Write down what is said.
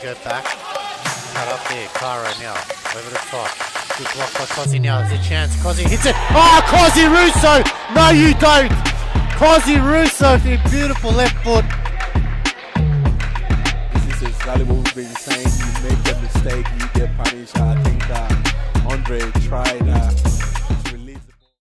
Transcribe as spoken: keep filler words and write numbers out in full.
to go back. Cut up there, Cairo now, over the top. Good block by Cosimo now, there's a chance, Cosimo hits it. Oh, Cosimo Russo! No you don't! Cosimo Russo with a beautiful left foot. This is exactly what we've been saying, you make a mistake, you get punished. I think uh, Andre tried uh,